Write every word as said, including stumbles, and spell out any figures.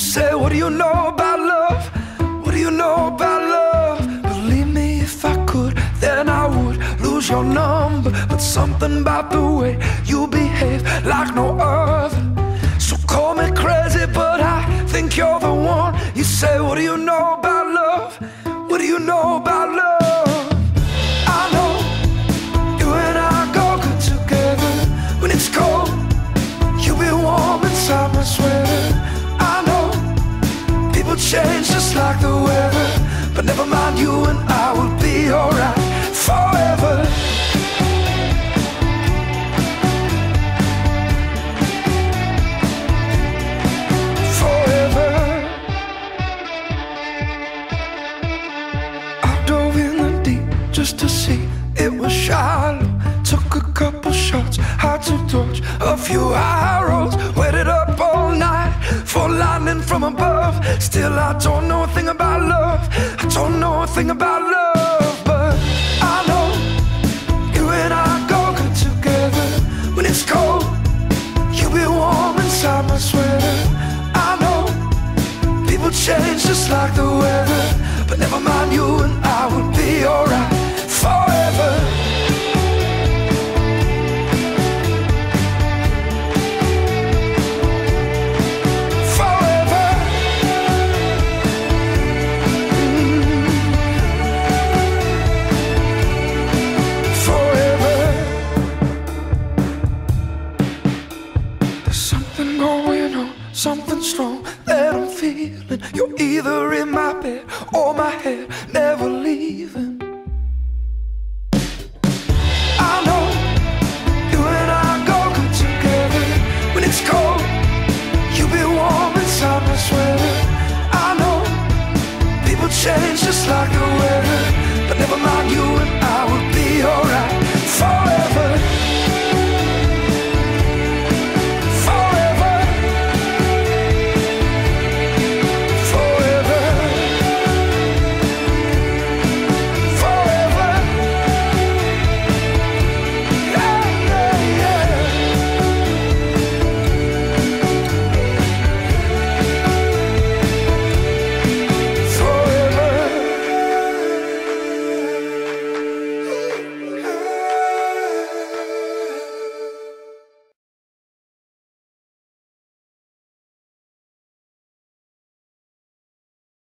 You say, what do you know about love? What do you know about love? Believe me, if I could, then I would lose your number. But something about the way you behave, like no other. So call me crazy, but I think you're the one. You say, what do you know about love? What do you know about love? I swear, I know people change just like the weather, but never mind, you and I will be alright forever. Forever. I dove in the deep just to see it was shallow. Took a couple shots, had to dodge a few arrows. Waited up all night for lightning from above. Still I don't know a thing about love. I don't know a thing about love. But I know you and I go good together. When it's cold, you'll be warm inside my sweater. I know people change just like the weather, but never mind, you and I will be alright forever. Something strong that I'm feeling. You're either in my bed or my head, never leaving. I know you and I go good together. When it's cold,